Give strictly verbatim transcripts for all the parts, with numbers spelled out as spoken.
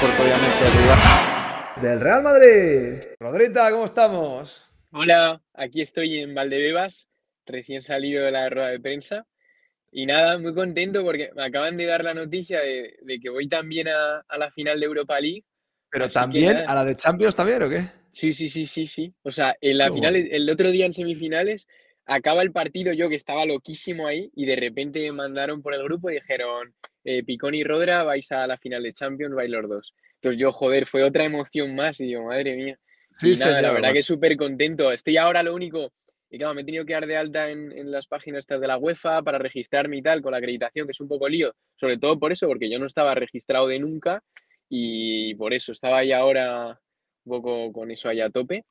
importa obviamente el rival. Del Real Madrid. Rodrita, ¿cómo estamos? Hola, aquí estoy en Valdebebas, recién salido de la rueda de prensa. Y nada, muy contento porque me acaban de dar la noticia de, de que voy también a, a la final de Europa League. ¿Pero también a la de Champions también o qué? Sí, sí, sí, sí, sí. O sea, en la oh. final, el otro día en semifinales, acaba el partido yo que estaba loquísimo ahí y de repente me mandaron por el grupo y dijeron eh, Picón y Rodra, vais a la final de Champions, vais los dos. Entonces yo, joder, fue otra emoción más y digo, madre mía. Sí, y nada, señor, la verdad macho. Que súper contento. Estoy ahora lo único... Y claro, me he tenido que dar de alta en, en las páginas de la UEFA para registrarme y tal, con la acreditación, que es un poco lío. Sobre todo por eso, porque yo no estaba registrado de nunca y por eso estaba ahí ahora un poco con eso ahí a tope.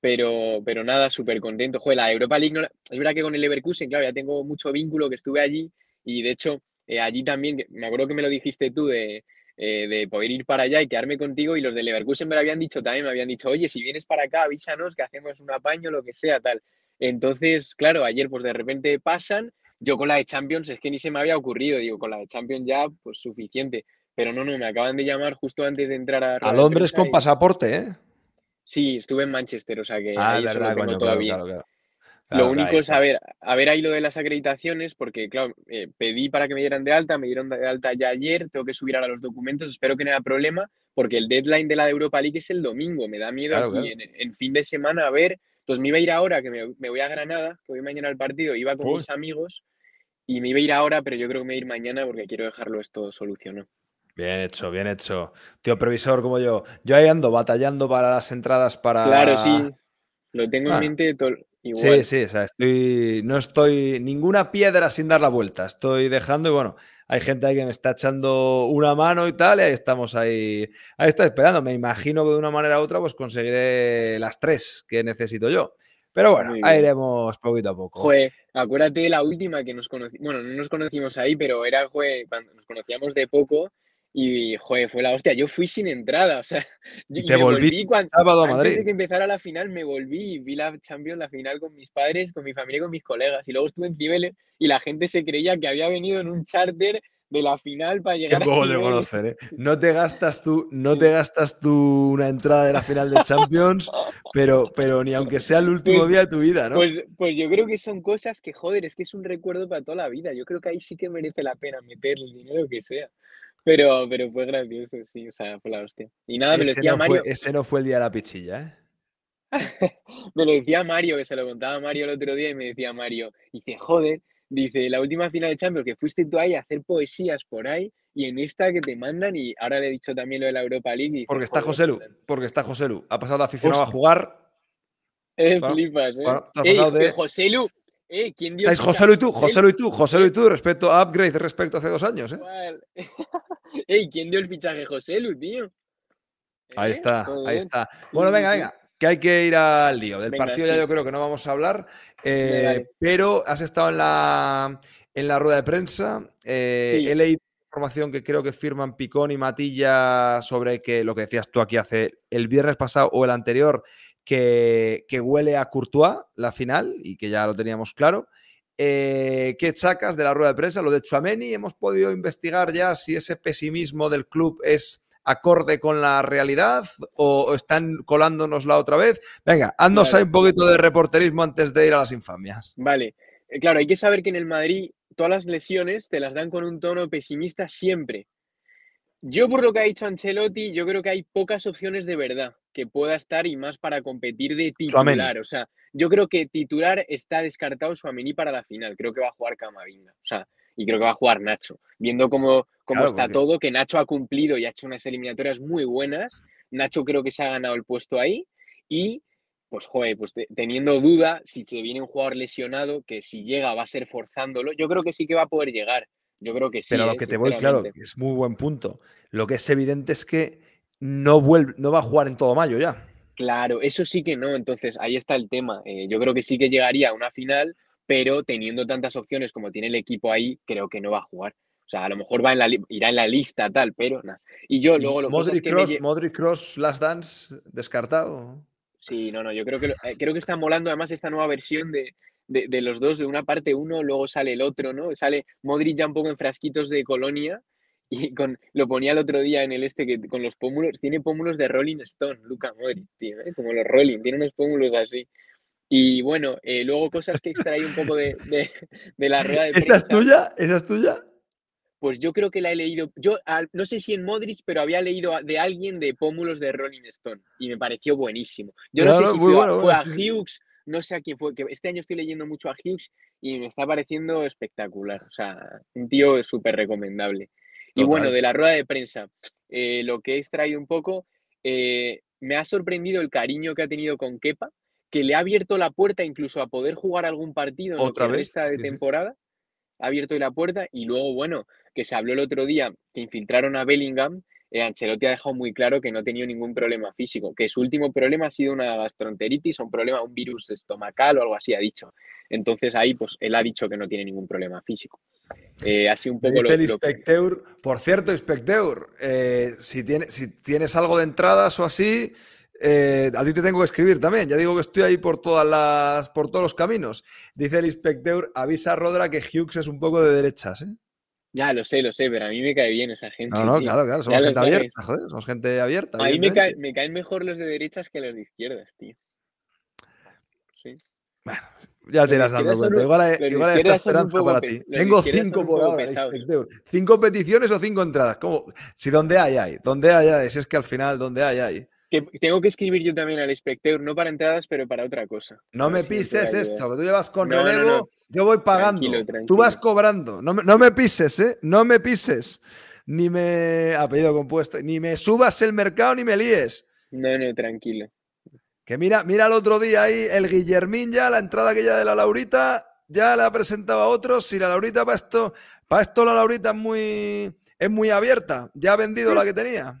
Pero, pero nada, súper contento. Joder, la Europa League, no la... es verdad que con el Leverkusen, claro, ya tengo mucho vínculo, que estuve allí y de hecho eh, allí también, me acuerdo que me lo dijiste tú de... Eh, de poder ir para allá y quedarme contigo y los de Leverkusen me lo habían dicho también, me habían dicho oye, si vienes para acá avísanos que hacemos un apaño, lo que sea, tal. Entonces, claro, ayer pues de repente pasan, yo con la de Champions es que ni se me había ocurrido, digo, con la de Champions ya pues suficiente, pero no, no, me acaban de llamar justo antes de entrar a... A Londres con y... pasaporte, ¿eh? Sí, estuve en Manchester, o sea que ah, ahí verdad, eso lo tengo coño, todavía. Claro, claro, claro. Lo único claro, es, a ver, a ver ahí lo de las acreditaciones, porque claro, eh, pedí para que me dieran de alta, me dieron de alta ya ayer, tengo que subir ahora los documentos, espero que no haya problema, porque el deadline de la de Europa League es el domingo, me da miedo claro, aquí, claro. En, en fin de semana, a ver, entonces me iba a ir ahora, que me, me voy a Granada, que voy mañana al partido, iba con Uy. mis amigos, y me iba a ir ahora, pero yo creo que me voy a ir mañana porque quiero dejarlo esto solucionado. Bien hecho, bien hecho. Tío previsor como yo, yo ahí ando batallando para las entradas para... Claro, sí, lo tengo ah. en mente todo... Igual. Sí, sí, o sea, estoy, no estoy ninguna piedra sin dar la vuelta, estoy dejando y bueno, hay gente ahí que me está echando una mano y tal y ahí estamos ahí, ahí está esperando, me imagino que de una manera u otra pues conseguiré las tres que necesito yo, pero bueno, ahí iremos poquito a poco. Joder, acuérdate de la última que nos conocimos, bueno, no nos conocimos ahí, pero era joder, cuando nos conocíamos de poco. Y, joder, fue la hostia. Yo fui sin entrada, o sea... Y te me volví, volví cuando, sábado a Madrid. Antes de que empezara la final me volví y vi la Champions, la final con mis padres, con mi familia y con mis colegas. Y luego estuve en Cibeles y la gente se creía que había venido en un charter de la final para llegar a Cibeles. Te conocer, ¿eh? No te gastas tú, no te gastas tú una entrada de la final de Champions, pero, pero ni aunque sea el último pues, día de tu vida, ¿no? Pues, pues yo creo que son cosas que, joder, es que es un recuerdo para toda la vida. Yo creo que ahí sí que merece la pena meter el dinero que sea. Pero, pero fue gracioso, sí, o sea, fue la hostia. Y nada, me lo decía no Mario. Fue, ese no fue el día de la pichilla, ¿eh? Me lo decía Mario, que se lo contaba Mario el otro día y me decía Mario, dice, joder, dice, la última final de Champions que fuiste tú ahí a hacer poesías por ahí y en esta que te mandan y ahora le he dicho también lo de la Europa League. Dice, porque está Joselu, porque está Joselu. Ha pasado de aficionado hostia. a jugar. Eh, bueno, flipas, ¿eh? Bueno, Ey, de... Joselu. Eh, ¿quién dio? Es Joselu y tú, Joselu y tú, Joselu y tú, respecto a Upgrade, respecto a hace dos años, ¿eh? Ey, ¿quién dio el fichaje? Joselu, tío. ¿Eh? Ahí está, Joder. ahí está. Bueno, venga, venga, que hay que ir al lío. Del venga, partido sí. ya yo creo que no vamos a hablar, eh, pero has estado en la, en la rueda de prensa, eh, sí. he leído información que creo que firman Picón y Matilla sobre que lo que decías tú aquí hace el viernes pasado o el anterior, Que, que huele a Courtois la final y que ya lo teníamos claro. Eh, ¿Qué sacas de la rueda de prensa? Lo de Tchouaméni, hemos podido investigar ya si ese pesimismo del club es acorde con la realidad o, o están colándonosla otra vez. Venga, haznos vale. ahí un poquito de reporterismo antes de ir a las infamias. Vale, claro, hay que saber que en el Madrid todas las lesiones te las dan con un tono pesimista siempre. Yo, por lo que ha dicho Ancelotti, yo creo que hay pocas opciones de verdad que pueda estar y más para competir de titular. Tchouaméni. O sea, yo creo que titular está descartado Tchouaméni para la final. Creo que va a jugar Camavinga. O sea, y creo que va a jugar Nacho. Viendo cómo, cómo claro, está porque... todo, que Nacho ha cumplido y ha hecho unas eliminatorias muy buenas. Nacho creo que se ha ganado el puesto ahí. Y, pues, joder, pues teniendo duda, si se viene un jugador lesionado, que si llega va a ser forzándolo. Yo creo que sí que va a poder llegar. Yo creo que sí. Pero lo que te voy, claro, es muy buen punto. Lo que es evidente es que no, vuelve, no va a jugar en todo mayo ya. Claro, eso sí que no. Entonces, ahí está el tema. Eh, yo creo que sí que llegaría a una final, pero teniendo tantas opciones como tiene el equipo ahí, creo que no va a jugar. O sea, a lo mejor va en la irá en la lista, tal, pero nada. Y yo luego... Lo Modric, que Cross, me... Modric Cross, Last Dance, descartado. Sí, no, no. Yo creo que, lo, eh, creo que está molando además esta nueva versión de... De, de los dos, de una parte uno, luego sale el otro, ¿no? Sale Modric ya un poco en frasquitos de Colonia Y con, lo ponía el otro día en el este, que con los pómulos, tiene pómulos de Rolling Stone, Luka Modric, tío, ¿eh? Como los Rolling, tiene unos pómulos así. Y bueno, eh, luego cosas que extraí un poco de, de, de la rueda de prensa. ¿Esa es tuya? ¿Esa es tuya? Pues yo creo que la he leído, yo al, no sé si en Modric, pero había leído de alguien de pómulos de Rolling Stone y me pareció buenísimo. Yo no, no sé no, si fue, bueno, fue bueno, a sí. Hughes, no sé a quién fue, que este año estoy leyendo mucho a Hughes y me está pareciendo espectacular, o sea, un tío súper recomendable. Total. Y bueno, de la rueda de prensa, eh, lo que he extraído un poco, eh, me ha sorprendido el cariño que ha tenido con Kepa, que le ha abierto la puerta incluso a poder jugar algún partido en ¿Otra vez? Esta de temporada, ha abierto la puerta. Y luego, bueno, que se habló el otro día que infiltraron a Bellingham, eh, Ancelotti ha dejado muy claro que no ha tenido ningún problema físico, que su último problema ha sido una gastroenteritis o un problema, un virus estomacal o algo así, ha dicho. Entonces ahí, pues, él ha dicho que no tiene ningún problema físico. Eh, así un poco lo, el Specteur, lo que... Por cierto, Specteur, eh, si, tiene, si tienes algo de entradas o así... Eh, a ti te tengo que escribir también, ya digo que estoy ahí por todas las, por todos los caminos. Dice el Specteur, avisa a Rodra que Hughes es un poco de derechas, ¿eh? Ya, lo sé, lo sé, pero a mí me cae bien esa gente. No, no, tío. Claro, claro, somos ya gente abierta, joder, somos gente abierta. A mí me, cae, me caen mejor los de derechas que los de izquierdas, tío. Sí. Bueno, ya te irás dando cuenta. Igual hay, igual hay esta esperanza para ti. Tengo cinco por ahora. Cinco peticiones o cinco entradas. ¿Cómo? Si donde hay, hay. Donde hay, hay. Si es que al final, donde hay, hay. Que tengo que escribir yo también al Specteur, no para entradas, pero para otra cosa. No me pises esto, que tú llevas con no, relevo, no, no. Yo voy pagando, tranquilo, tranquilo. Tú vas cobrando. No me, no me pises, ¿eh? No me pises. Ni me... Apellido compuesto. Ni me subas el mercado, ni me líes. No, no, tranquilo. Que mira, mira el otro día ahí, el Guillermín ya, la entrada que ya de la Laurita, ya la presentaba a otros. Si la Laurita para esto, para esto la Laurita es muy, es muy abierta. Ya ha vendido sí. La que tenía.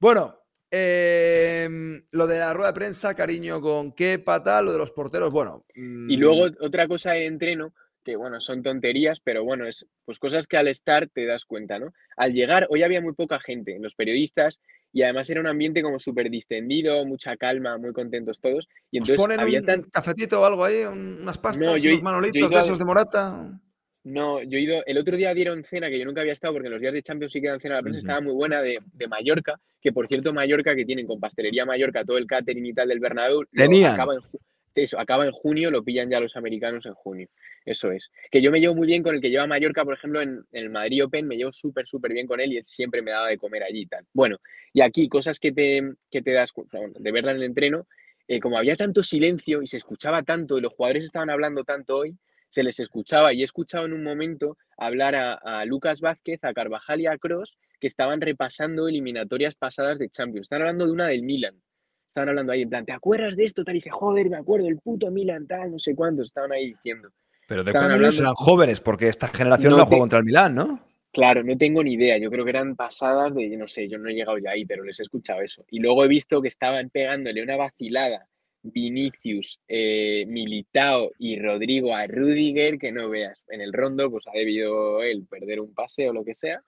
Bueno... Eh, lo de la rueda de prensa, cariño con Kepa, tal, lo de los porteros, bueno. Mmm. Y luego otra cosa de entreno, que bueno, son tonterías, pero bueno, es pues cosas que al estar te das cuenta, ¿no? Al llegar, hoy había muy poca gente, los periodistas, y además era un ambiente como súper distendido, mucha calma, muy contentos todos. Y entonces, ¿os ponen había un tan... cafetito o algo ahí? ¿Unas pastas? No, yo, ¿unos manolitos de esos de Morata? No, yo he ido, el otro día dieron cena que yo nunca había estado porque en los días de Champions sí que dan cena a la prensa, uh-huh. Estaba muy buena de, de Mallorca, que por cierto Mallorca que tienen con Pastelería Mallorca todo el catering y tal del Bernabéu, acaba en, eso, acaba en junio, lo pillan ya los americanos en junio, eso es. Que yo me llevo muy bien con el que lleva Mallorca, por ejemplo en, en el Madrid Open me llevo súper súper bien con él y siempre me daba de comer allí y tal. Bueno, y aquí cosas que te, que te das cuenta, bueno, de verla en el entreno, eh, como había tanto silencio y se escuchaba tanto y los jugadores estaban hablando tanto hoy, se les escuchaba y he escuchado en un momento hablar a, a Lucas Vázquez, a Carvajal y a Kroos que estaban repasando eliminatorias pasadas de Champions. Están hablando de una del Milan. Estaban hablando ahí en plan, ¿te acuerdas de esto? Tal y dice, joder, me acuerdo, el puto Milan, tal, no sé cuántos. Estaban ahí diciendo. Pero de cuándo hablando... eran jóvenes, porque esta generación no, no te... juega contra el Milan, ¿no? Claro, no tengo ni idea. Yo creo que eran pasadas de, no sé, yo no he llegado ya ahí, pero les he escuchado eso. Y luego he visto que estaban pegándole una vacilada Vinicius, eh, Militao y Rodrigo a Rüdiger, que no veas, en el rondo pues ha debido él perder un pase o lo que sea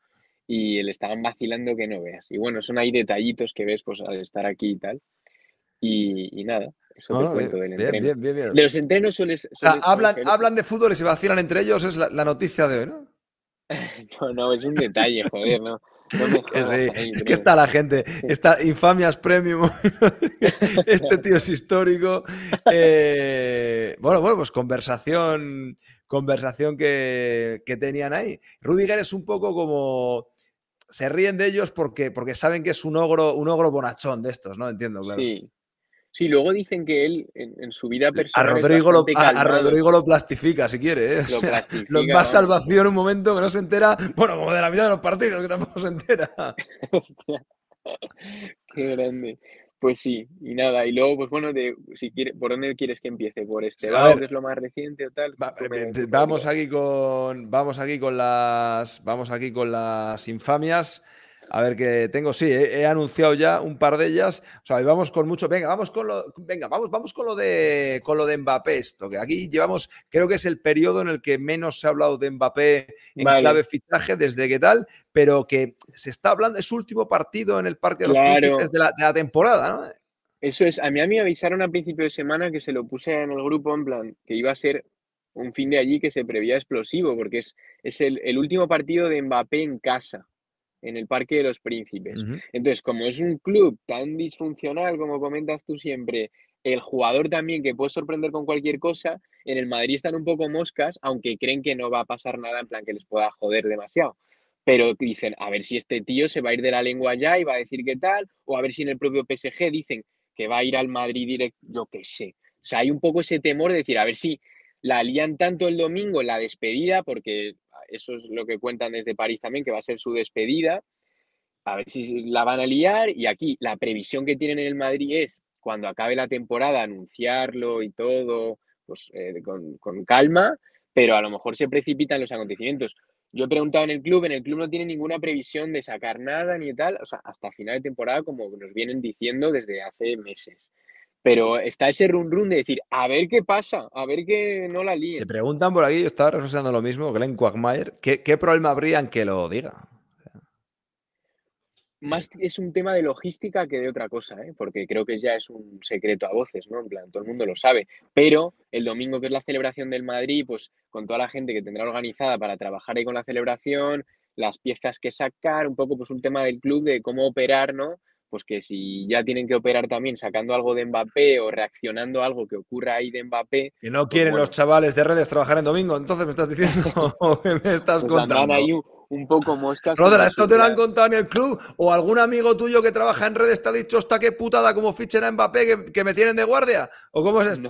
y le estaban vacilando que no veas. Y bueno, son ahí detallitos que ves pues al estar aquí y tal. Y, y nada, eso te ah, cuento bien, del entreno. Bien, bien, bien. De los entrenos sueles... sueles ah, hablan, hablan de fútbol y se vacilan entre ellos, es la, la noticia de hoy, ¿no? No, no, es un detalle, joder, no. no me jodas, sí, ahí, es que está la gente, está infamias premium, este tío es histórico. Eh, bueno, bueno, pues conversación, conversación que, que tenían ahí. Rüdiger es un poco como... Se ríen de ellos porque, porque saben que es un ogro, un ogro bonachón de estos, ¿no? Entiendo, claro. Sí. Sí, luego dicen que él, en, en su vida personal... A Rodrigo, lo, a, a Rodrigo lo plastifica, si quiere. ¿Eh? Lo plastifica. Lo pasa al vacío en un momento que no se entera. Bueno, como de la mitad de los partidos, que tampoco se entera. Qué grande. Pues sí, y nada. Y luego, pues bueno, de, si quiere, ¿por dónde quieres que empiece? ¿Por Estêvão, que es lo más reciente o tal? Va, me, vamos, aquí con, vamos, aquí con las, vamos aquí con las infamias. A ver, que tengo, sí, he, he anunciado ya un par de ellas. O sea, vamos con mucho. Venga, vamos con lo, venga, vamos, vamos con lo de con lo de Mbappé, esto, que aquí llevamos, creo que es el periodo en el que menos se ha hablado de Mbappé en vale. clave fichaje, desde que tal, pero que se está hablando de su último partido en el Parque de claro. los Príncipes de la, de la temporada, ¿no? Eso es, a mí a mí me avisaron a principio de semana que se lo puse en el grupo, en plan, que iba a ser un fin de allí que se prevía explosivo, porque es, es el, el último partido de Mbappé en casa. en el Parque de los Príncipes. Uh-huh. Entonces, como es un club tan disfuncional, como comentas tú siempre, el jugador también que puede sorprender con cualquier cosa, en el Madrid están un poco moscas, aunque creen que no va a pasar nada, en plan que les pueda joder demasiado. Pero dicen, a ver si este tío se va a ir de la lengua ya y va a decir qué tal, o a ver si en el propio P S G dicen que va a ir al Madrid directo, yo qué sé. O sea, hay un poco ese temor de decir, a ver si la lían tanto el domingo en la despedida, porque eso es lo que cuentan desde París también, que va a ser su despedida, a ver si la van a liar. Y aquí la previsión que tienen en el Madrid es, cuando acabe la temporada, anunciarlo y todo, pues eh, con, con calma, pero a lo mejor se precipitan los acontecimientos. Yo he preguntado en el club, en el club no tiene ninguna previsión de sacar nada ni tal, o sea, hasta final de temporada, como nos vienen diciendo desde hace meses. Pero está ese run run de decir, a ver qué pasa, a ver que no la líen. Te preguntan por aquí, yo estaba reflexionando lo mismo, Glenn Quagmire, ¿qué, qué problema habría en que lo diga? Más es un tema de logística que de otra cosa, ¿eh? Porque creo que ya es un secreto a voces, ¿no? En plan, todo el mundo lo sabe. Pero el domingo, que es la celebración del Madrid, pues con toda la gente que tendrá organizada para trabajar ahí con la celebración, las piezas que sacar, un poco pues un tema del club de cómo operar, ¿no? Pues que si ya tienen que operar también sacando algo de Mbappé o reaccionando a algo que ocurra ahí de Mbappé. Que no quieren pues, bueno, los chavales de redes trabajar en domingo, entonces me estás diciendo o me estás pues contando. Ahí un, un poco moscas. Rodra, ¿esto te lo han contado en el club? ¿O algún amigo tuyo que trabaja en redes te ha dicho hasta qué putada como fichen a Mbappé que, que me tienen de guardia? ¿O cómo es esto?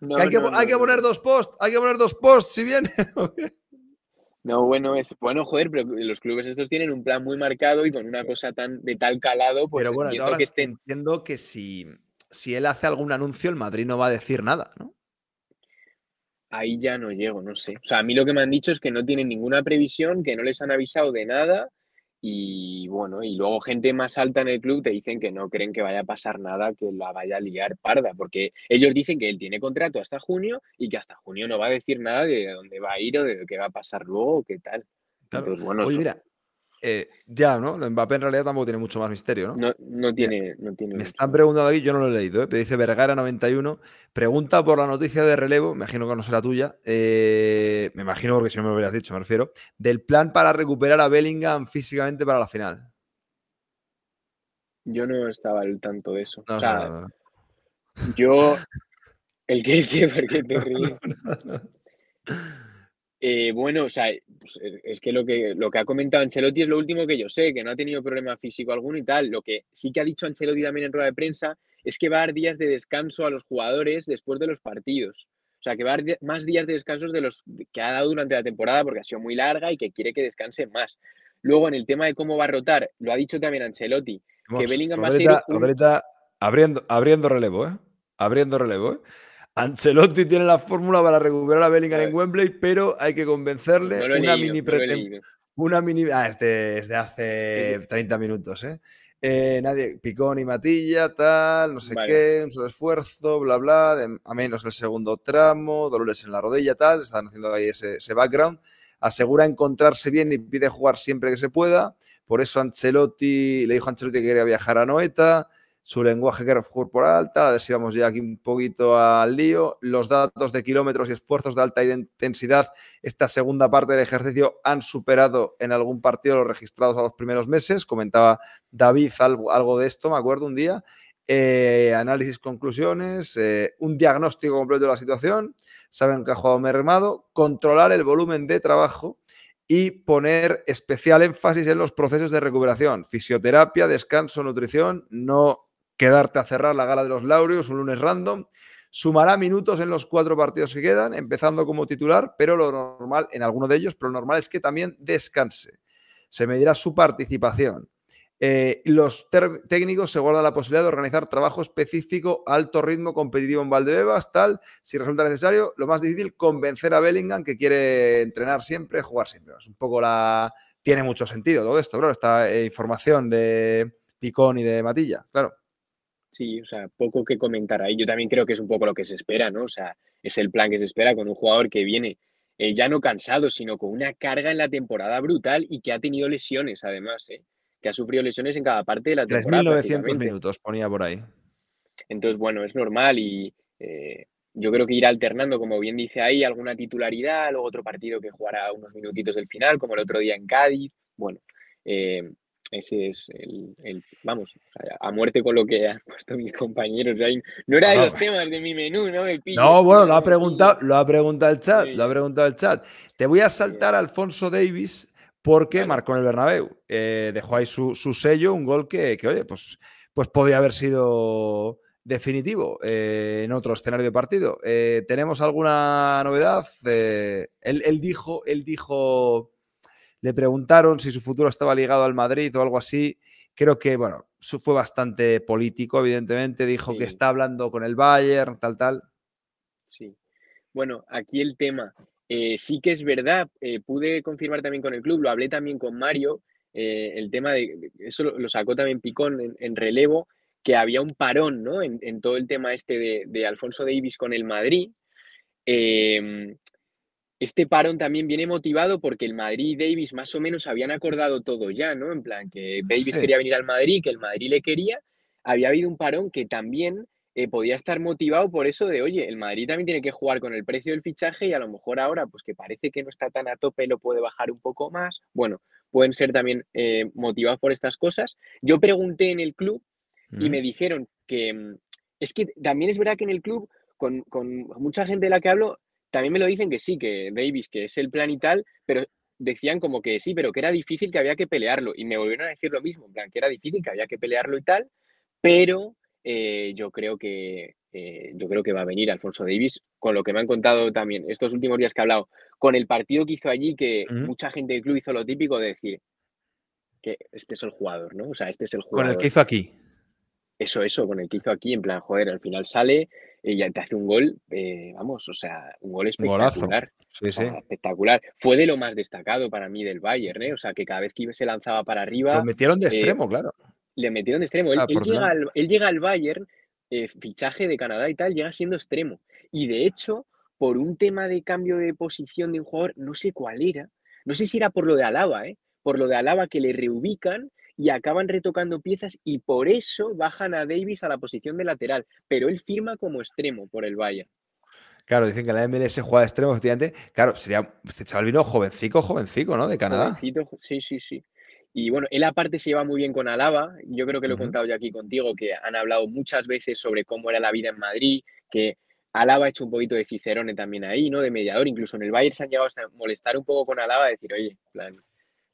No, no, que hay que, no, no, hay que poner dos posts, hay que poner dos posts si viene. No, bueno, es bueno, joder, pero los clubes estos tienen un plan muy marcado y con una cosa tan de tal calado, pues pero bueno, entiendo ahora que estén... Entiendo que si, si él hace algún anuncio, el Madrid no va a decir nada, ¿no? Ahí ya no llego, no sé. O sea, a mí lo que me han dicho es que no tienen ninguna previsión, que no les han avisado de nada y bueno, y luego gente más alta en el club te dicen que no creen que vaya a pasar nada, que la vaya a liar parda, porque ellos dicen que él tiene contrato hasta junio y que hasta junio no va a decir nada de dónde va a ir o de qué va a pasar luego o qué tal. Claro. Entonces, bueno, oye, eso... mira, eh, ya, ¿no? Mbappé en realidad tampoco tiene mucho más misterio, ¿no? No, no tiene... No tiene me mucho. Están preguntando aquí, yo no lo he leído, ¿eh? Pero dice Vergara noventa y uno, pregunta por la noticia de relevo, me imagino que no será tuya, eh, me imagino porque si no me lo hubieras dicho, me refiero, del plan para recuperar a Bellingham físicamente para la final. Yo no estaba al tanto de eso. No, o sea, no, no, no. Yo... ¿El qué dice? ¿Por qué te ríes? No, no, no. Eh, bueno, o sea, pues es que lo, que lo que ha comentado Ancelotti es lo último que yo sé, que no ha tenido problema físico alguno y tal. Lo que sí que ha dicho Ancelotti también en rueda de prensa es que va a dar días de descanso a los jugadores después de los partidos. O sea, que va a dar más días de descanso de los que ha dado durante la temporada porque ha sido muy larga y que quiere que descansen más. Luego, en el tema de cómo va a rotar, lo ha dicho también Ancelotti, Vamos, que Bellingham Rodrita, va a ser... Un... Rodrita, abriendo, abriendo relevo, ¿eh? Abriendo relevo, ¿eh? Ancelotti tiene la fórmula para recuperar a Bellingham en Wembley, pero hay que convencerle. No una, leído, mini no una mini Ah, es de, es de hace treinta minutos, ¿eh? eh nadie, Picón y Matilla, tal, no sé vale. qué, un solo esfuerzo, bla, bla, de, a menos el segundo tramo, dolores en la rodilla, tal, están haciendo ahí ese, ese background. Asegura encontrarse bien y pide jugar siempre que se pueda. Por eso Ancelotti, le dijo a Ancelotti que quería viajar a Noeta. Su lenguaje corporal, tal, a ver si vamos ya aquí un poquito al lío. Los datos de kilómetros y esfuerzos de alta intensidad, esta segunda parte del ejercicio, han superado en algún partido los registrados a los primeros meses. Comentaba David algo, algo de esto, me acuerdo, un día. Eh, análisis, conclusiones, eh, un diagnóstico completo de la situación. Saben que ha jugado mermado. Controlar el volumen de trabajo y poner especial énfasis en los procesos de recuperación. Fisioterapia, descanso, nutrición, no... Quedarte a cerrar la gala de los laureos un lunes random. Sumará minutos en los cuatro partidos que quedan, empezando como titular, pero lo normal, en alguno de ellos, pero lo normal es que también descanse. Se medirá su participación. Eh, los técnicos se guardan la posibilidad de organizar trabajo específico a alto ritmo competitivo en Valdebebas, tal, si resulta necesario. Lo más difícil, convencer a Bellingham que quiere entrenar siempre, jugar siempre. Es un poco la... Tiene mucho sentido todo esto, claro, esta eh, información de Picón y de Matilla, claro. Sí, o sea, poco que comentar ahí. Yo también creo que es un poco lo que se espera, ¿no? O sea, es el plan que se espera con un jugador que viene eh, ya no cansado, sino con una carga en la temporada brutal y que ha tenido lesiones, además, ¿eh? Que ha sufrido lesiones en cada parte de la temporada. tres mil novecientos minutos ponía por ahí. Entonces, bueno, es normal y eh, yo creo que ir alternando, como bien dice ahí, alguna titularidad, luego otro partido que jugará unos minutitos del final, como el otro día en Cádiz. Bueno, Eh, ese es el, el vamos, a muerte con lo que han puesto mis compañeros. No era de los temas de mi menú, ¿no? El pillo. No, bueno, lo ha preguntado, lo ha preguntado el chat, sí. lo ha preguntado el chat. Te voy a saltar a Alphonso Davies porque vale. marcó en el Bernabéu. Eh, dejó ahí su, su sello, un gol que, que oye, pues, pues podía haber sido definitivo eh, en otro escenario de partido. Eh, ¿Tenemos alguna novedad? Eh, él, él dijo, él dijo. Le preguntaron si su futuro estaba ligado al Madrid o algo así. Creo que, bueno, fue bastante político, evidentemente. Dijo sí. que está hablando con el Bayern, tal, tal. Sí. Bueno, aquí el tema. Eh, sí que es verdad, eh, pude confirmar también con el club, lo hablé también con Mario, eh, el tema de... Eso lo sacó también Picón en, en relevo, que había un parón, ¿no? En, en todo el tema este de, de Alphonso Davies con el Madrid. Eh... Este parón también viene motivado porque el Madrid y Davies más o menos habían acordado todo ya, ¿no? En plan, que Davies sí. quería venir al Madrid, que el Madrid le quería. Había habido un parón que también eh, podía estar motivado por eso de, oye, el Madrid también tiene que jugar con el precio del fichaje y a lo mejor ahora, pues que parece que no está tan a tope, lo puede bajar un poco más. Bueno, pueden ser también eh, motivados por estas cosas. Yo pregunté en el club mm. y me dijeron que... Es que también es verdad que en el club, con, con mucha gente de la que hablo, también me lo dicen que sí, que Davies, que es el plan y tal, pero decían como que sí, pero que era difícil, que había que pelearlo. Y me volvieron a decir lo mismo, en plan, que era difícil, que había que pelearlo y tal, pero eh, yo creo que eh, yo creo que va a venir Alphonso Davies, con lo que me han contado también estos últimos días que he hablado, con el partido que hizo allí, que uh-huh. mucha gente del club hizo lo típico de decir que este es el jugador, ¿no? O sea, este es el jugador. Con el que hizo aquí. Eso, eso, con el que hizo aquí, en plan, joder, al final sale y ya te hace un gol, eh, vamos, o sea, un gol espectacular. Sí, sí. Espectacular. Fue de lo más destacado para mí del Bayern, ¿eh? O sea, que cada vez que se lanzaba para arriba... Lo metieron de eh, extremo, claro. Le metieron de extremo. O sea, él, él, llega al, él llega al Bayern, eh, fichaje de Canadá y tal, llega siendo extremo. Y de hecho, por un tema de cambio de posición de un jugador, no sé cuál era, no sé si era por lo de Alaba, ¿eh? Por lo de Alaba que le reubican... y acaban retocando piezas y por eso bajan a Davies a la posición de lateral, pero él firma como extremo por el Bayern. Claro, dicen que la M L S juega de extremo, efectivamente. Claro, sería este chaval vino jovencico, jovencico, ¿no? De Canadá. Jovencito, sí, sí, sí. Y bueno, él aparte se lleva muy bien con Alaba. Yo creo que lo he uh-huh. contado yo aquí contigo, que han hablado muchas veces sobre cómo era la vida en Madrid, que Alaba ha hecho un poquito de cicerone también ahí, ¿no? De mediador. Incluso en el Bayern se han llegado a molestar un poco con Alaba, decir, oye, plan...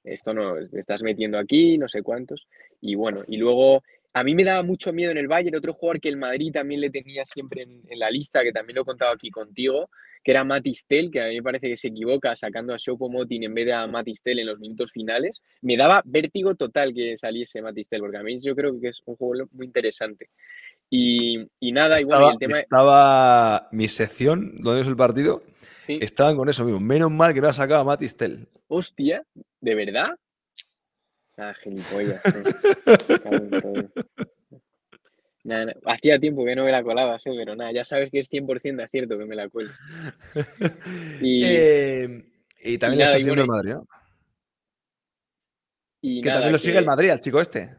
esto no, te estás metiendo aquí, no sé cuántos. Y bueno, y luego a mí me daba mucho miedo en el Bayern otro jugador que el Madrid también le tenía siempre en, en la lista, que también lo he contado aquí contigo, que era Mathys Tel, que a mí me parece que se equivoca sacando a Choupo-Moting en vez de a Mathys Tel en los minutos finales. Me daba vértigo total que saliese Mathys Tel, porque a mí yo creo que es un juego muy interesante. Y, y nada, estaba, igual, y el tema... Estaba mi sección, donde es el partido... Sí. Estaban con eso mismo. Menos mal que no ha sacado a Mathys Tel. Hostia, ¿de verdad? Ah, gilipollas. Eh. Nada, nada. Hacía tiempo que no me la colabas, eh, pero nada, ya sabes que es cien por cien de acierto que me la cuelo. Y, eh, y también y nada, lo está siguiendo bueno, el Madrid, ¿no? Y que nada, también lo sigue que... el Madrid, al chico este.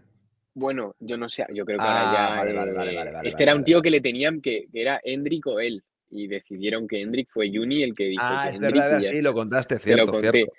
Bueno, yo no sé, yo creo que ah, ahora ya... Vale, eh, vale, vale, vale, este vale, era un tío vale. que le tenían que, que era Endrick o él. Y decidieron que Endrick fue Juni el que dijo ah, que es Endrick verdad, sí, lo contaste, cierto, lo conté. cierto.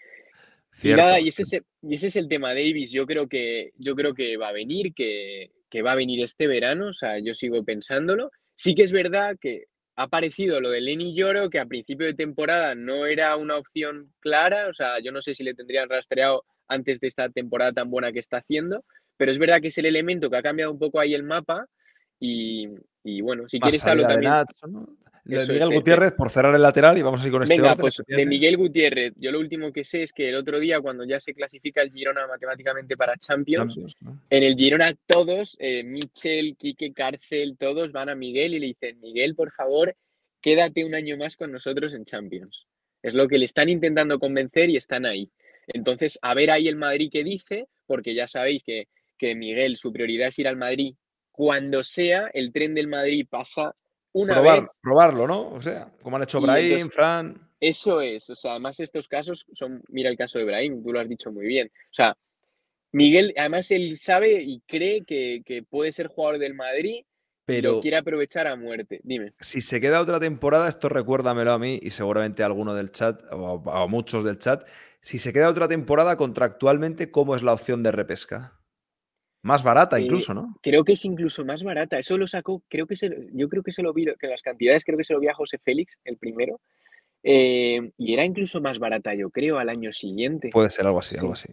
Y nada, cierto. Y, ese es, y ese es el tema, Davies. Yo creo que, yo creo que va a venir, que, que va a venir este verano. O sea, yo sigo pensándolo. Sí que es verdad que ha aparecido lo de Leny Yoro, que a principio de temporada no era una opción clara. O sea, yo no sé si le tendrían rastreado antes de esta temporada tan buena que está haciendo. Pero es verdad que es el elemento que ha cambiado un poco ahí el mapa. Y, y bueno, si quieres hablo también... Nacho, ¿no? De Eso, Miguel Gutiérrez, por cerrar el lateral y vamos a ir con este venga, orden, pues, de Miguel Gutiérrez, yo lo último que sé es que el otro día, cuando ya se clasifica el Girona matemáticamente para Champions, Champions ¿no? en el Girona todos, eh, Michel, Quique, Cárcel, todos van a Miguel y le dicen, Miguel, por favor, quédate un año más con nosotros en Champions. Es lo que le están intentando convencer y están ahí. Entonces, a ver ahí el Madrid qué dice, porque ya sabéis que, que Miguel, su prioridad es ir al Madrid. Cuando sea, el tren del Madrid pasa... Una Probar, vez, probarlo, ¿no? O sea, como han hecho Brahim, Fran... Eso es, o sea, además estos casos son... Mira el caso de Brahim, tú lo has dicho muy bien. O sea, Miguel, además él sabe y cree que, que puede ser jugador del Madrid Pero lo quiere aprovechar a muerte, dime. Si se queda otra temporada, esto recuérdamelo a mí y seguramente a alguno del chat, o a muchos del chat, si se queda otra temporada contractualmente, ¿cómo es la opción de repesca? Más barata eh, incluso, ¿no? Creo que es incluso más barata. Eso lo sacó, creo que se, yo creo que se lo vi, que las cantidades creo que se lo vi a José Félix, el primero, eh, y era incluso más barata, yo creo, al año siguiente. Puede ser algo así, sí. algo así.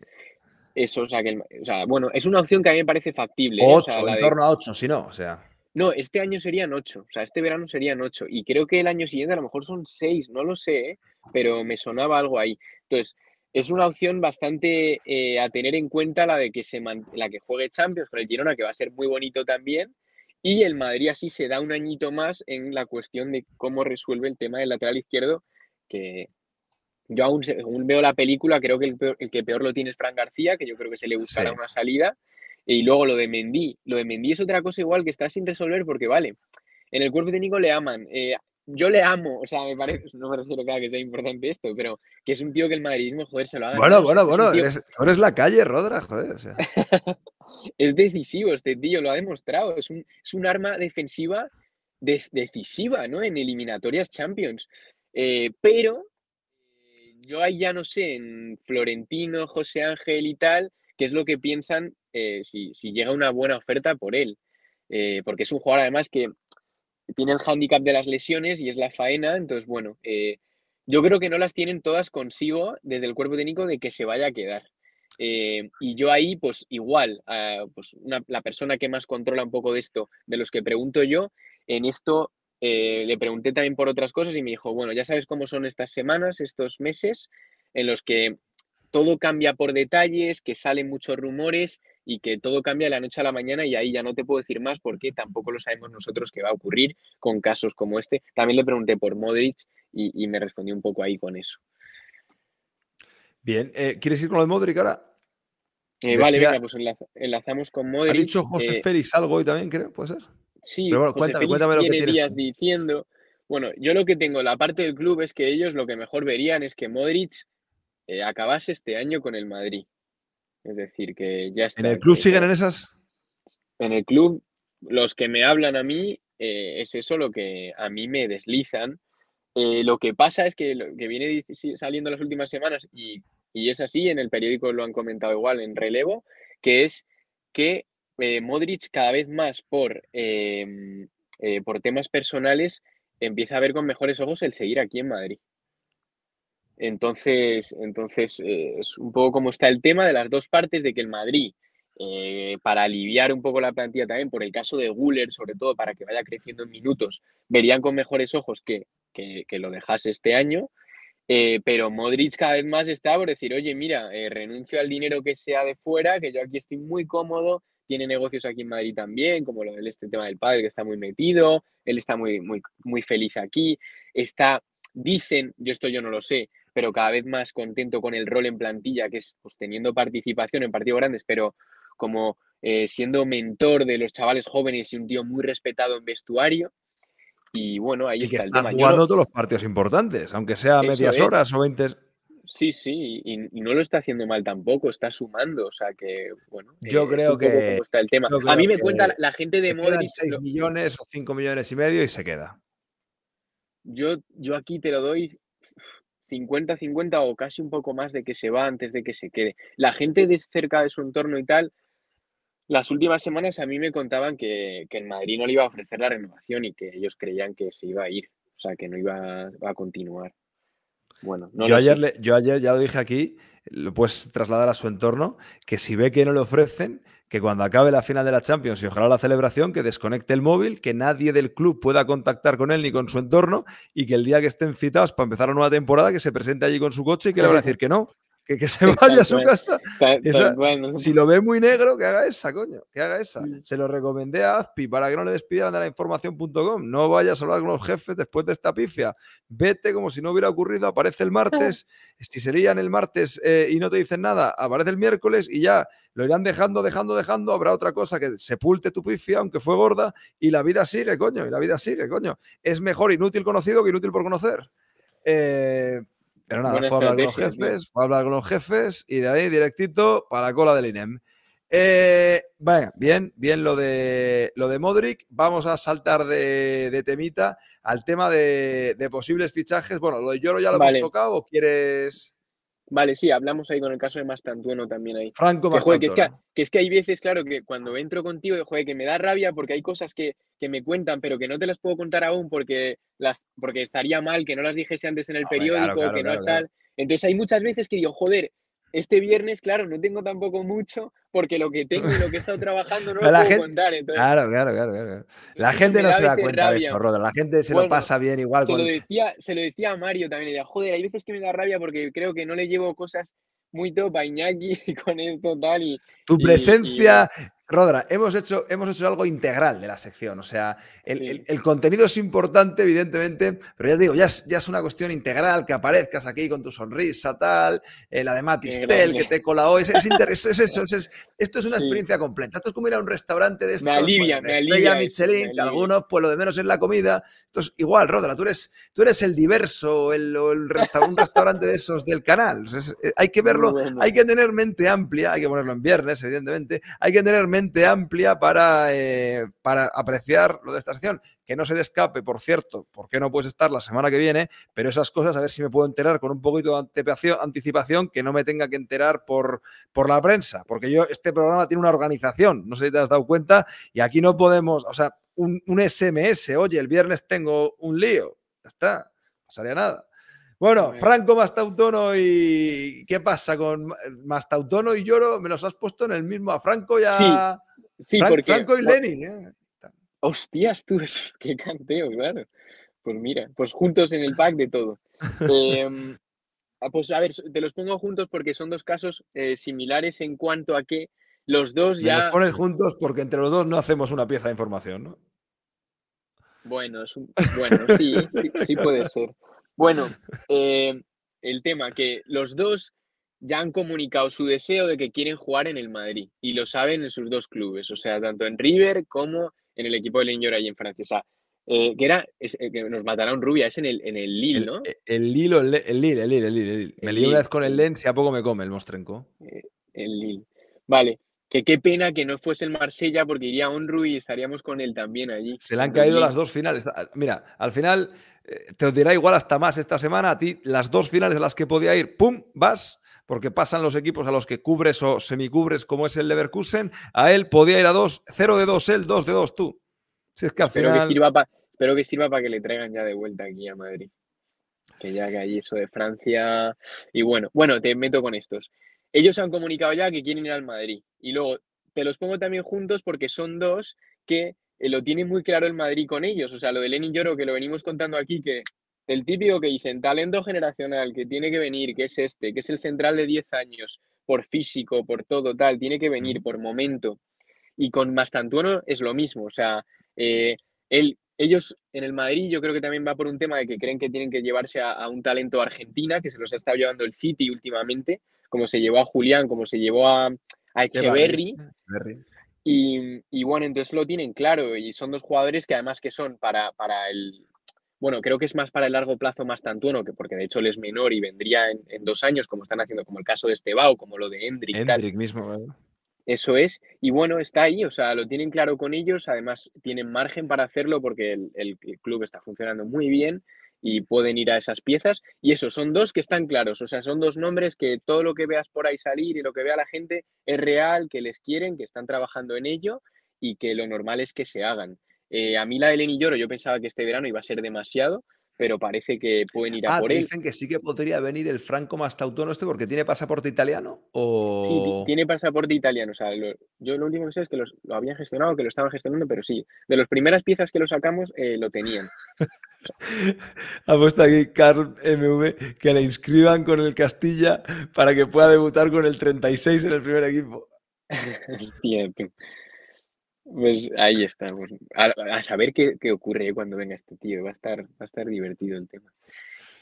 Eso, o sea, que el, o sea, bueno, es una opción que a mí me parece factible. ocho, ¿eh? o sea, en torno de... a ocho, si no, o sea... No, este año serían ocho, o sea, este verano serían ocho y creo que el año siguiente a lo mejor son seis, no lo sé, ¿eh? Pero me sonaba algo ahí. Entonces, es una opción bastante eh, a tener en cuenta la de que se la que juegue Champions con el Girona, que va a ser muy bonito también, y el Madrid así se da un añito más en la cuestión de cómo resuelve el tema del lateral izquierdo, que yo aún, aún veo la película, creo que el, peor, el que peor lo tiene es Fran García, que yo creo que se le buscará sí. una salida. Y luego lo de Mendy. Lo de Mendy es otra cosa igual que está sin resolver porque, vale, en el cuerpo técnico le aman. Eh, yo le amo. O sea, me parece... No me refiero a que sea importante esto, pero que es un tío que el madridismo, joder, se lo haga. Bueno, no, bueno, bueno. Tío... Eres, eres la calle, Rodra, joder. O sea. Es decisivo este tío, lo ha demostrado. Es un, es un arma defensiva de, decisiva, ¿no? En eliminatorias Champions. Eh, pero eh, yo ahí ya no sé, en Florentino, José Ángel y tal, qué es lo que piensan eh, si, si llega una buena oferta por él. Eh, porque es un jugador, además, que tiene el hándicap de las lesiones y es la faena. Entonces, bueno, eh, yo creo que no las tienen todas consigo desde el cuerpo técnico de que se vaya a quedar. Eh, y yo ahí, pues igual, eh, pues una, la persona que más controla un poco de esto, de los que pregunto yo, en esto eh, le pregunté también por otras cosas y me dijo, bueno, ya sabes cómo son estas semanas, estos meses, en los que... todo cambia por detalles, que salen muchos rumores y que todo cambia de la noche a la mañana y ahí ya no te puedo decir más porque tampoco lo sabemos nosotros qué va a ocurrir con casos como este. También le pregunté por Modric y, y me respondió un poco ahí con eso. Bien, eh, ¿quieres ir con lo de Modric ahora? Eh, Decía, vale, venga, pues enlaza, enlazamos con Modric. ¿Ha dicho José eh, Félix algo hoy también, creo? ¿Puede ser? Sí, pero bueno, José cuéntame, Félix cuéntame lo tiene que tienes días tú. diciendo... Bueno, yo lo que tengo, la parte del club es que ellos lo que mejor verían es que Modric... Eh, acabase este año con el Madrid. Es decir, que ya está. ¿En el club eh, siguen en esas? En el club, los que me hablan a mí, eh, es eso lo que a mí me deslizan. Eh, lo que pasa es que, lo que viene saliendo las últimas semanas, y, y es así, en el periódico lo han comentado igual, en Relevo, que es que eh, Modric cada vez más por, eh, eh, por temas personales empieza a ver con mejores ojos el seguir aquí en Madrid. Entonces, entonces eh, es un poco como está el tema de las dos partes, de que el Madrid, eh, para aliviar un poco la plantilla también, por el caso de Güler, sobre todo, para que vaya creciendo en minutos, verían con mejores ojos que, que, que lo dejase este año, eh, pero Modric cada vez más está por decir, oye, mira, eh, renuncio al dinero que sea de fuera, que yo aquí estoy muy cómodo, tiene negocios aquí en Madrid también, como lo, este tema del padre, que está muy metido, él está muy, muy, muy feliz aquí, está, dicen, yo esto yo no lo sé, pero cada vez más contento con el rol en plantilla, que es pues, teniendo participación en partidos grandes, pero como eh, siendo mentor de los chavales jóvenes y un tío muy respetado en vestuario. Y bueno, ahí y está que el tema. Jugando yo... todos los partidos importantes, aunque sea a medias es. horas o veinte. Sí, sí, y, y no lo está haciendo mal tampoco, está sumando, o sea que, bueno, yo eh, creo es que como está el tema. A mí me cuenta la gente de Modric. seis millones o cinco millones y medio y se queda. Yo, yo aquí te lo doy... cincuenta cincuenta o casi un poco más de que se va antes de que se quede. La gente de cerca de su entorno y tal, las últimas semanas a mí me contaban que, que el Madrid no le iba a ofrecer la renovación y que ellos creían que se iba a ir, o sea, que no iba a, a continuar. Bueno, no yo, ayer le, yo ayer ya lo dije aquí, lo puedes trasladar a su entorno, que si ve que no le ofrecen, que cuando acabe la final de la Champions y ojalá la celebración, que desconecte el móvil, que nadie del club pueda contactar con él ni con su entorno y que el día que estén citados para empezar la nueva temporada, que se presente allí con su coche y que le van a decir que no, que, que se vaya a su casa. Esa, si lo ve muy negro, que haga esa, coño, que haga esa. Se lo recomendé a Azpi para que no le despidieran de la información punto com. No vayas a hablar con los jefes después de esta pifia. Vete como si no hubiera ocurrido, aparece el martes, si se lían el martes eh, y no te dicen nada, aparece el miércoles y ya lo irán dejando, dejando, dejando, habrá otra cosa que sepulte tu pifia, aunque fue gorda, y la vida sigue, coño, y la vida sigue, coño. Es mejor inútil conocido que inútil por conocer. Eh... Pero nada, fue a hablar con los jefes, fue a hablar con los jefes y de ahí directito para cola del I N E M. Eh, vaya, bien, bien lo de, lo de Modric. Vamos a saltar de, de temita al tema de, de posibles fichajes. Bueno, lo de Yoro ya lo vale. hemos tocado, ¿o quieres...? Vale, sí, hablamos ahí con el caso de Mastantuono también ahí. Franco Mastantuono. Que, es que, que es que hay veces, claro, que cuando entro contigo, joder, que me da rabia porque hay cosas que, que me cuentan, pero que no te las puedo contar aún porque, las, porque estaría mal que no las dijese antes en el no, periódico, claro, claro, que claro, no claro. Está... Entonces hay muchas veces que digo, joder, este viernes, claro, no tengo tampoco mucho porque lo que tengo y lo que he estado trabajando no lo puedo gente, contar. Entonces, claro, claro, claro, claro. La gente no se da cuenta rabia. de eso, Roda. La gente se bueno, lo pasa bien igual. Se, con... lo decía, se lo decía a Mario también. Decía, joder, hay veces que me da rabia porque creo que no le llevo cosas muy top a Iñaki con esto tal. Y, tu y, presencia... Y, y, Rodra, hemos hecho, hemos hecho algo integral de la sección, o sea, el, sí. el, el contenido es importante, evidentemente, pero ya te digo, ya es, ya es una cuestión integral, que aparezcas aquí con tu sonrisa, tal, eh, la de Mathys Tel, que te cola hoy, es, es, es, es, es, es, es, esto es una sí. experiencia completa, esto es como ir a un restaurante de estos, me alivia, bueno, de me alivia Michelin, eso, me que algunos, pues lo de menos es la comida, esto es igual, Rodra, tú eres, tú eres el diverso, el, el resta, un restaurante de esos del canal, o sea, es, hay que verlo, bueno. hay que tener mente amplia, hay que ponerlo en viernes, evidentemente, hay que tener mente amplia para, eh, para apreciar lo de esta sección, que no se te escape, por cierto, porque no puedes estar la semana que viene, pero esas cosas a ver si me puedo enterar con un poquito de anticipación, que no me tenga que enterar por, por la prensa, porque yo, este programa tiene una organización, no sé si te has dado cuenta, y aquí no podemos, o sea, un, un S M S, oye, el viernes tengo un lío, ya está, no pasaría nada. Bueno, Franco Mastantuono y... ¿Qué pasa con Mastantuono y Yoro? Me los has puesto en el mismo a Franco y a... Sí, sí, Fran... porque... Franco y Leny. Eh. Hostias, tú, qué canteo, claro. Pues mira, pues juntos en el pack de todo. eh, pues a ver, te los pongo juntos porque son dos casos eh, similares en cuanto a que los dos ya... Me los pones juntos porque entre los dos no hacemos una pieza de información, ¿no? Bueno, es un... bueno sí, sí, sí puede ser. Bueno, eh, el tema que los dos ya han comunicado su deseo de que quieren jugar en el Madrid y lo saben en sus dos clubes, o sea, tanto en River como en el equipo de Leny Yoro ahí en Francia. O sea, eh, que era, es, que nos matará un rubia, es en el, en el Lille, ¿no? El, el Lille, el Lille, el Lille, el Lille. Me lié una vez con el Lens y a poco me come el mostrenco. Eh, el Lille. Vale. Que qué pena que no fuese el Marsella porque iría a Onru y estaríamos con él también allí. Se le han caído también. Las dos finales. Mira, al final eh, te dirá igual hasta más esta semana. A ti las dos finales a las que podía ir, ¡pum! Vas, porque pasan los equipos a los que cubres o semicubres como es el Leverkusen. A él podía ir a dos, cero de dos él, dos de dos tú. Si es que al espero final... Que sirva pa, espero que sirva para que le traigan ya de vuelta aquí a Madrid. Que ya que hay eso de Francia... Y bueno, bueno, te meto con estos. Ellos han comunicado ya que quieren ir al Madrid. Y luego te los pongo también juntos porque son dos que lo tienen muy claro el Madrid con ellos. O sea, lo de Leny Yoro que lo venimos contando aquí, que el típico que dicen talento generacional, que tiene que venir, que es este, que es el central de diez años, por físico, por todo tal, tiene que venir por momento. Y con Mastantuono es lo mismo. O sea, eh, él... Ellos en el Madrid yo creo que también va por un tema de que creen que tienen que llevarse a, a un talento argentina, que se los ha estado llevando el City últimamente, como se llevó a Julián, como se llevó a, a Echeverry. Y, y bueno, entonces lo tienen claro y son dos jugadores que además que son para, para el... Bueno, creo que es más para el largo plazo Mastantuono, que porque de hecho él es menor y vendría en, en dos años, como están haciendo, como el caso de Estêvão, como lo de Endrick. Endrick mismo, ¿verdad? Eso es, y bueno, está ahí, o sea, lo tienen claro con ellos, además tienen margen para hacerlo porque el, el, el club está funcionando muy bien y pueden ir a esas piezas, y eso, son dos que están claros, o sea, son dos nombres que todo lo que veas por ahí salir y lo que vea la gente es real, que les quieren, que están trabajando en ello y que lo normal es que se hagan. Eh, a mí la de Leny Yoro, yo pensaba que este verano iba a ser demasiado, pero parece que pueden ir a ah, por él. Dicen que sí que podría venir el Franco Mastantuono este porque tiene pasaporte italiano o... Sí, tiene pasaporte italiano. O sea, lo, yo lo último que sé es que los, lo habían gestionado, que lo estaban gestionando, pero sí, de las primeras piezas que lo sacamos eh, lo tenían. Ha puesto aquí Carl M V que le inscriban con el Castilla para que pueda debutar con el treinta y seis en el primer equipo. Hostia, tú. Pues ahí estamos. A, a saber qué, qué ocurre cuando venga este tío. Va a estar, va a estar divertido el tema.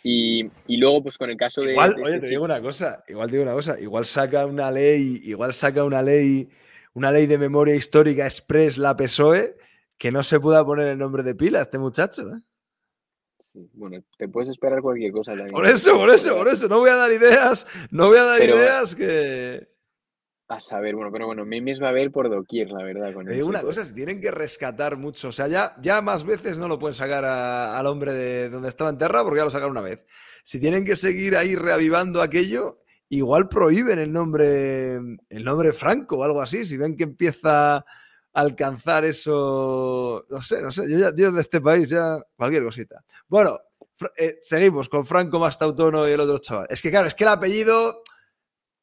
Y, y luego, pues con el caso de. Igual, de oye, este te digo una cosa, igual te digo una cosa. Igual saca una ley, igual saca una ley, una ley de memoria histórica express, la P S O E, que no se pueda poner el nombre de pila a este muchacho, ¿eh? Bueno, te puedes esperar cualquier cosa también. Por eso, por eso, por eso. No voy a dar ideas, no voy a dar Pero, ideas que. A saber, bueno, pero bueno, memes va a haber por doquier, la verdad. Con eh, una cosa, se tienen que rescatar mucho. O sea, ya, ya más veces no lo pueden sacar a, al hombre de donde estaba enterrado porque ya lo sacaron una vez. Si tienen que seguir ahí reavivando aquello, igual prohíben el nombre, el nombre Franco o algo así. Si ven que empieza a alcanzar eso... No sé, no sé. Yo ya, Dios de este país, ya cualquier cosita. Bueno, eh, seguimos con Franco Mastantuono y el otro chaval. Es que claro, es que el apellido...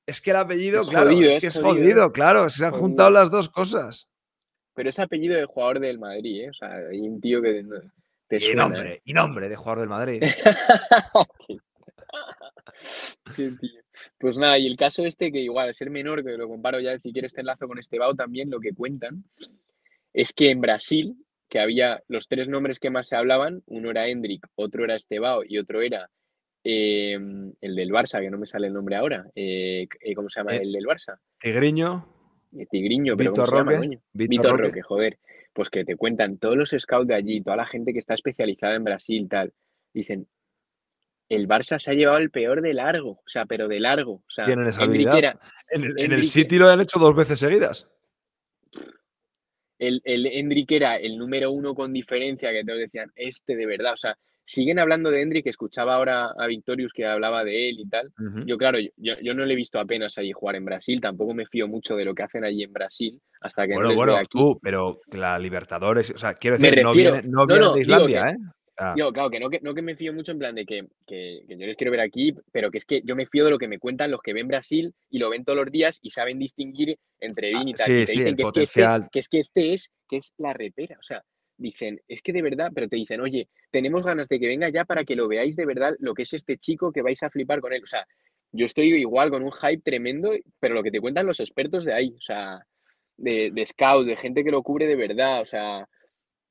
Es que el apellido, es claro, jodido, es que es jodido, jodido, claro, se han jodido. Juntado las dos cosas. Pero es apellido de jugador del Madrid, ¿eh? O sea, hay un tío que te suena. Y nombre, y nombre de jugador del Madrid. Sí, tío. Pues nada, y el caso este que igual, al ser menor, que lo comparo ya, si quieres te enlazo con Estêvão también, lo que cuentan es que en Brasil, que había los tres nombres que más se hablaban, uno era Endrick, otro era Estêvão y otro era... Eh, el del Barça, que no me sale el nombre ahora. Eh, ¿Cómo se llama eh, el del Barça? Tigriño. Eh, Tigriño, pero Víctor ¿cómo Roque, se llama? Víctor Roque. Roque, joder. Pues que te cuentan todos los scouts de allí, toda la gente que está especializada en Brasil, tal. Dicen, el Barça se ha llevado el peor de largo. O sea, pero de largo. O sea, tienen esa habilidad. Era, en, el, en el City lo han hecho dos veces seguidas. El, el Endrick era el número uno con diferencia, que todos decían, este de verdad, o sea, siguen hablando de Endrick, que escuchaba ahora a Victorious que hablaba de él y tal. Uh-huh. Yo, claro, yo, yo no le he visto apenas allí jugar en Brasil, tampoco me fío mucho de lo que hacen allí en Brasil hasta que... Bueno, bueno, aquí. Tú, pero la Libertadores, o sea, quiero decir, no viene, no viene no, no, de Islandia, que, ¿eh? Ah. Yo, claro, que no, que no que me fío mucho en plan de que, que, que yo les quiero ver aquí, pero que es que yo me fío de lo que me cuentan los que ven Brasil y lo ven todos los días y saben distinguir entre bien y tal. Ah, sí, y te sí, dicen que es que, este, que es que este es, que es la repera, o sea, dicen, es que de verdad, pero te dicen, oye, tenemos ganas de que venga ya para que lo veáis de verdad lo que es este chico, que vais a flipar con él. O sea, yo estoy igual con un hype tremendo, pero lo que te cuentan los expertos de ahí, o sea, de, de scout, de gente que lo cubre de verdad, o sea...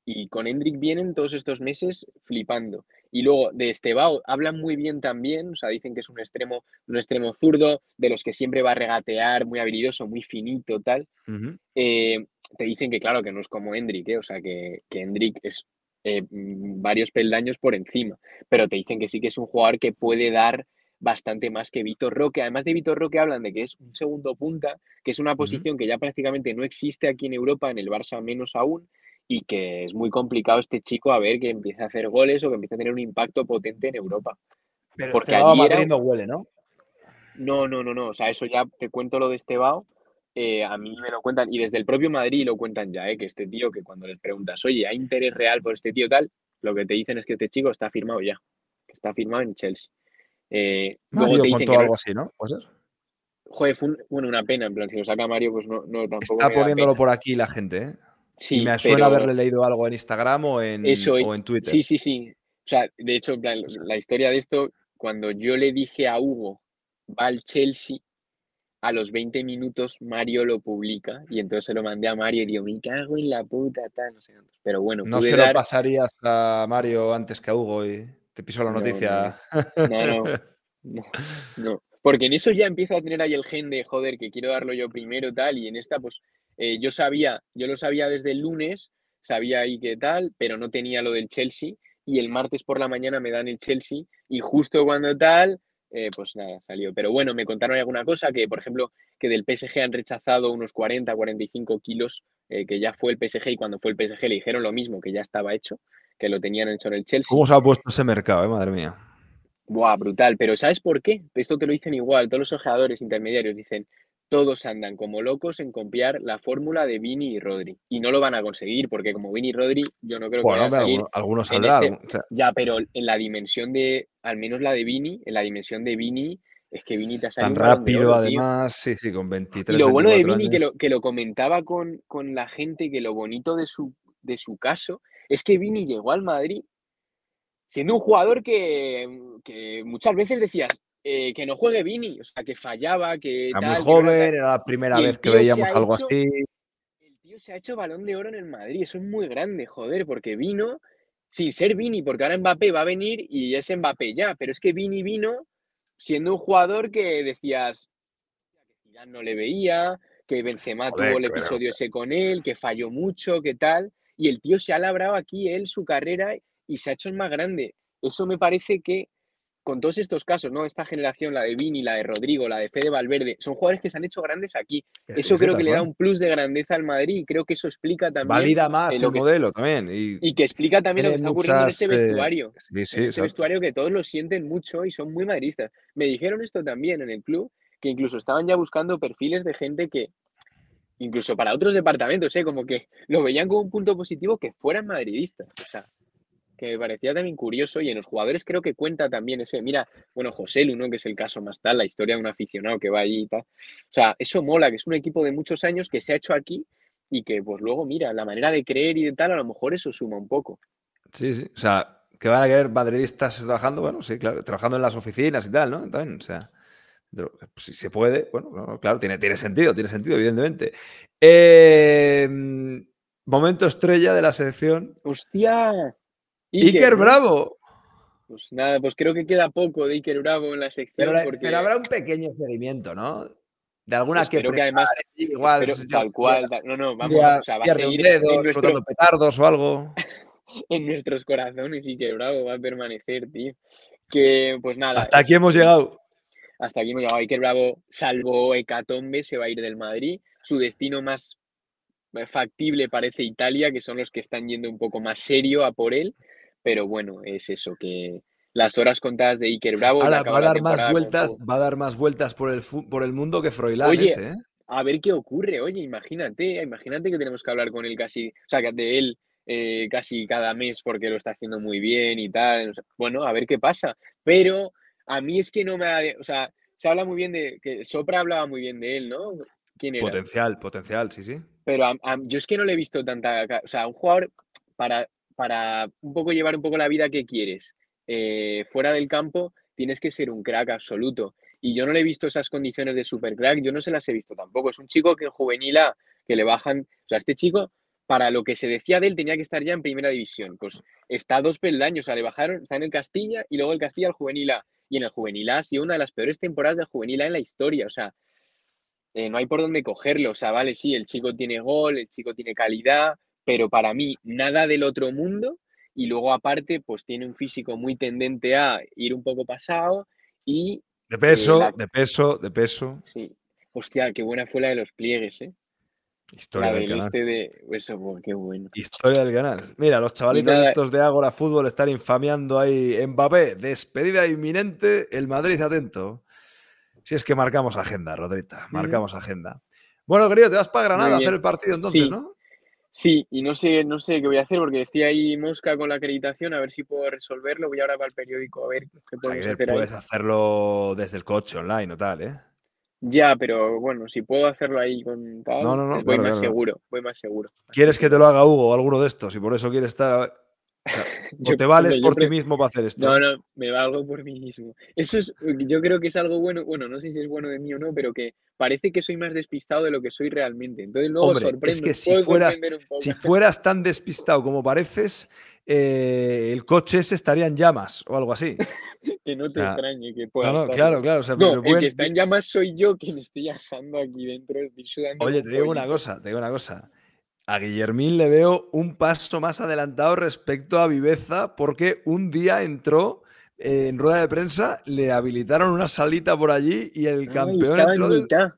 Y con Endrick vienen todos estos meses flipando. Y luego de Estêvão hablan muy bien también, o sea, dicen que es un extremo, un extremo zurdo, de los que siempre va a regatear, muy habilidoso, muy finito, tal. Uh-huh. Eh, te dicen que claro, que no es como Endrick, ¿eh? O sea, que, que Endrick es eh, varios peldaños por encima. Pero te dicen que sí que es un jugador que puede dar bastante más que Vitor Roque. Además de Vitor Roque hablan de que es un segundo punta, que es una uh-huh. posición que ya prácticamente no existe aquí en Europa, en el Barça menos aún, y que es muy complicado este chico a ver que empiece a hacer goles o que empiece a tener un impacto potente en Europa. Pero porque Estêvão allí era... no huele, ¿no? No, no, no, no. O sea, eso ya te cuento lo de Estêvão. Eh, a mí me lo cuentan, y desde el propio Madrid lo cuentan ya, ¿eh? Que este tío, que cuando les preguntas, oye, ¿hay interés real por este tío tal? Lo que te dicen es que este chico está firmado ya. Está firmado en Chelsea. Eh, Mario te dicen contó que algo no... así, ¿no? ¿Puede ser? Joder, fue un... bueno, una pena. En plan, si lo saca Mario, pues no, no tampoco. Está poniéndolo por aquí la gente, ¿eh? Sí, me suena pero... haberle leído algo en Instagram o en, Eso, o en Twitter. Sí, sí, sí. O sea, de hecho, la, la historia de esto, cuando yo le dije a Hugo, va al Chelsea, a los veinte minutos Mario lo publica y entonces se lo mandé a Mario y digo, me cago en la puta, tal, no sé. Pero bueno, no se dar... lo pasarías a Mario antes que a Hugo y te piso la no, noticia. No, no, no, no, no. Porque en eso ya empieza a tener ahí el gen de, joder, que quiero darlo yo primero, tal, y en esta, pues, eh, yo sabía, yo lo sabía desde el lunes, sabía ahí qué tal, pero no tenía lo del Chelsea, y el martes por la mañana me dan el Chelsea, y justo cuando tal, eh, pues nada, salió. Pero bueno, me contaron alguna cosa, que por ejemplo, que del P S G han rechazado unos cuarenta, cuarenta y cinco kilos, eh, que ya fue el P S G, y cuando fue el P S G le dijeron lo mismo, que ya estaba hecho, que lo tenían hecho en el Chelsea. ¿Cómo se ha puesto ese mercado, eh? Madre mía. Buah, brutal, pero ¿sabes por qué? Esto te lo dicen igual, todos los ojeadores intermediarios dicen, todos andan como locos en copiar la fórmula de Vini y Rodri, y no lo van a conseguir, porque como Vini y Rodri, yo no creo que bueno, vayan a salir. Algunos saldrán. Este... O sea... Ya, pero en la dimensión de, al menos la de Vini, en la dimensión de Vini, es que Vini te ha salido tan rápido, oro, además, tío. Sí, sí, con veintitrés, y lo bueno de Vini, que lo, que lo comentaba con, con la gente, que lo bonito de su, de su caso, es que Vini llegó al Madrid siendo un jugador que, que muchas veces decías eh, que no juegue Vini, o sea, que fallaba, que era tal, muy joven, que era la primera vez que veíamos algo hecho, así. El tío se ha hecho balón de oro en el Madrid, eso es muy grande, joder, porque vino sin ser Vini, porque ahora Mbappé va a venir y es Mbappé ya, pero es que Vini vino siendo un jugador que decías que ya no le veía, que Benzema joder, tuvo el claro. episodio ese con él, que falló mucho, que tal, y el tío se ha labrado aquí él su carrera y se ha hecho el más grande. Eso me parece que con todos estos casos, ¿no? Esta generación, la de Vini, la de Rodrigo, la de Fede Valverde, son jugadores que se han hecho grandes aquí. Sí, eso sí, creo que cual. le da un plus de grandeza al Madrid y creo que eso explica también... Valida más el modelo está, también. Y, y que explica también lo que está muchas, ocurriendo en este vestuario. Eh, sí, sí, en este vestuario que todos lo sienten mucho y son muy madridistas. Me dijeron esto también en el club, que incluso estaban ya buscando perfiles de gente que, incluso para otros departamentos, ¿eh? Como que lo veían como un punto positivo que fueran madridistas. O sea... que me parecía también curioso, y en los jugadores creo que cuenta también ese, mira, bueno, Joselu, ¿no? Que es el caso más tal, la historia de un aficionado que va allí y tal. O sea, eso mola, que es un equipo de muchos años que se ha hecho aquí y que, pues luego, mira, la manera de creer y de tal, a lo mejor eso suma un poco. Sí, sí, o sea, que van a querer madridistas trabajando, bueno, sí, claro, trabajando en las oficinas y tal, ¿no? También, o sea, si se puede, bueno, claro, tiene, tiene sentido, tiene sentido, evidentemente. Eh, momento estrella de la selección. ¡Hostia! Iker, Iker Bravo. Pues nada, pues creo que queda poco de Iker Bravo en la sección. Pero, porque... pero habrá un pequeño experimento, ¿no? De algunas pues que, que además igual espero, tal cual, tal, no, no, vamos, ya, o sea, va a seguir dedos, en nuestro... petardos o algo. En nuestros corazones Iker Bravo va a permanecer, tío. Que pues nada. Hasta aquí es, hemos llegado. Hasta aquí hemos llegado. Iker Bravo, salvo hecatombe, se va a ir del Madrid. Su destino más factible parece Italia, que son los que están yendo un poco más serio a por él. Pero bueno, es eso, que las horas contadas de Iker Bravo... Ahora, va a dar más vueltas, va a dar más vueltas por el, por el mundo que Froilán. Oye, ese, ¿eh? A ver qué ocurre. Oye, imagínate, imagínate que tenemos que hablar con él casi... O sea, de él eh, casi cada mes porque lo está haciendo muy bien y tal. O sea, bueno, a ver qué pasa. Pero a mí es que no me... Ha, o sea, se habla muy bien de... que Sopra hablaba muy bien de él, ¿no? ¿Quién era? Potencial, potencial, sí, sí. Pero a, a, yo es que no le he visto tanta... O sea, un jugador para... para un poco llevar un poco la vida que quieres eh, fuera del campo, tienes que ser un crack absoluto. Y yo no le he visto esas condiciones de super crack, yo no se las he visto tampoco. Es un chico que en juvenil A, que le bajan... O sea, este chico, para lo que se decía de él, tenía que estar ya en primera división. Pues está a dos peldaños, o sea, le bajaron, está en el Castilla y luego el Castilla al juvenil A. Y en el juvenil A ha sido una de las peores temporadas del juvenil A en la historia, o sea, eh, no hay por dónde cogerlo. O sea, vale, sí, el chico tiene gol, el chico tiene calidad... pero para mí nada del otro mundo, y luego aparte pues tiene un físico muy tendente a ir un poco pasado y... De peso, eh, la... de peso, de peso. Sí. Hostia, qué buena fue la de los pliegues, ¿eh? Historia la del canal. Este de... Eso, bueno, qué bueno. Historia del canal. Mira, los chavalitos nada... estos de Ágora Fútbol están infamiando ahí. Mbappé, despedida inminente, el Madrid atento. Si es que marcamos agenda, Rodrita, marcamos mm. agenda. Bueno, querido, te vas para Granada a hacer el partido entonces, sí. ¿no? Sí, y no sé, no sé qué voy a hacer porque estoy ahí mosca con la acreditación, a ver si puedo resolverlo. Voy ahora para el periódico a ver qué podemos Javier, hacer ahí. Puedes hacerlo desde el coche online o tal, ¿eh? Ya, pero bueno, si puedo hacerlo ahí con tal, no, no, no, voy claro, más claro. seguro, voy más seguro. ¿Quieres que te lo haga Hugo o alguno de estos? Y por eso quieres estar... A... O, sea, yo, ¿o te vales por ti mismo para hacer esto? No, no, me valgo por mí mismo. Eso es, yo creo que es algo bueno, bueno, no sé si es bueno de mí o no, pero que parece que soy más despistado de lo que soy realmente. Entonces luego Hombre, sorprendo. Es que si fueras, si fueras tan despistado como pareces, eh, el coche ese estaría en llamas o algo así. Que no te ah. extrañe que pueda. No, no, claro, claro. O sea, no, el buen... que está en llamas soy yo que me estoy asando aquí dentro, estoy sudando. Oye, te digo una cosa, te digo una cosa. A Guillermín le veo un paso más adelantado respecto a viveza porque un día entró eh, en rueda de prensa, le habilitaron una salita por allí y el Ay, campeón entró... En del...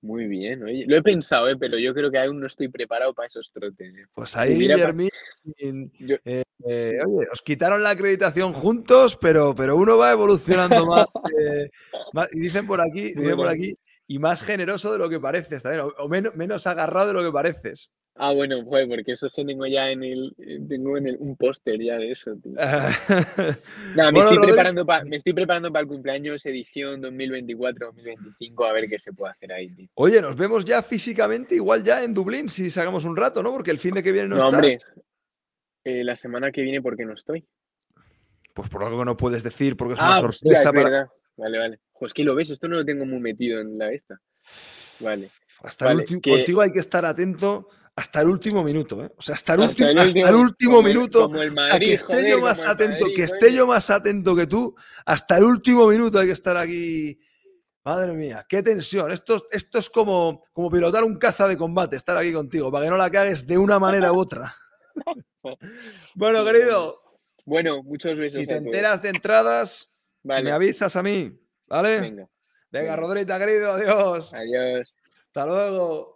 Muy bien, oye. Lo he pensado, eh, pero yo creo que aún no estoy preparado para esos trotes. Eh. Pues ahí, Guillermín, para... eh, eh, oye, os quitaron la acreditación juntos, pero, pero uno va evolucionando más, eh, más. Y dicen por aquí, dicen bueno. por aquí, y más generoso de lo que pareces, también, o, o menos, menos agarrado de lo que pareces. Ah, bueno, pues, porque eso que tengo ya en el... Tengo en el, un póster ya de eso, tío. Nada, me, bueno, estoy preparando pa, me estoy preparando para el cumpleaños edición dos mil veinticuatro dos mil veinticinco, a ver qué se puede hacer ahí, tío. Oye, nos vemos ya físicamente, igual ya en Dublín, si sacamos un rato, ¿no? Porque el fin de que viene no, no estás. Hombre, eh, la semana que viene, ¿por qué no estoy? Pues por algo que no puedes decir, porque es ah, una sorpresa. Hostia, es para... verdad. Vale, vale. Pues que lo ves, esto no lo tengo muy metido en la esta. Vale. Hasta vale, el último, que... contigo hay que estar atento... Hasta el último minuto, ¿eh? O sea, hasta el, hasta el, hasta el último como, minuto. Como el Madrid, o sea, que esté joder, yo más atento, Madrid, que esté joder. yo más atento que tú, hasta el último minuto hay que estar aquí. Madre mía, qué tensión. Esto, esto es como, como pilotar un caza de combate, estar aquí contigo, para que no la cagues de una manera u otra. Bueno, querido. Bueno, muchos besos. Si te enteras de entradas, Vale. Me avisas a mí, ¿vale? Venga, Venga, Venga. Rodrita, querido, adiós. Adiós. Hasta luego.